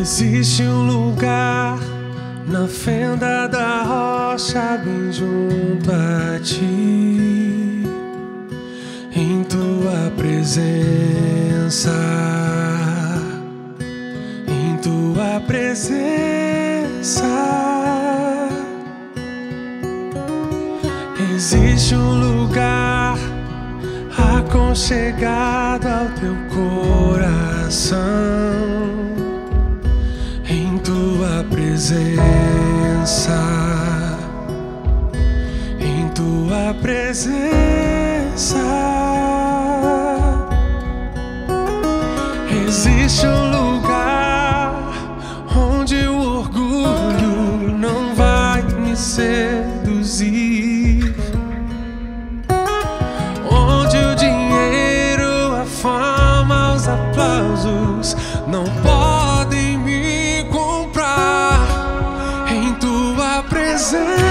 Existe lugar na fenda da rocha, bem junto a ti, em tua presença. Em tua presença existe lugar aconchegado ao teu coração. Em tua presença, em tua presença existe lugar onde o orgulho não vai me seduzir, onde o dinheiro, a fama, os aplausos não podem me comprar. Em tua presença.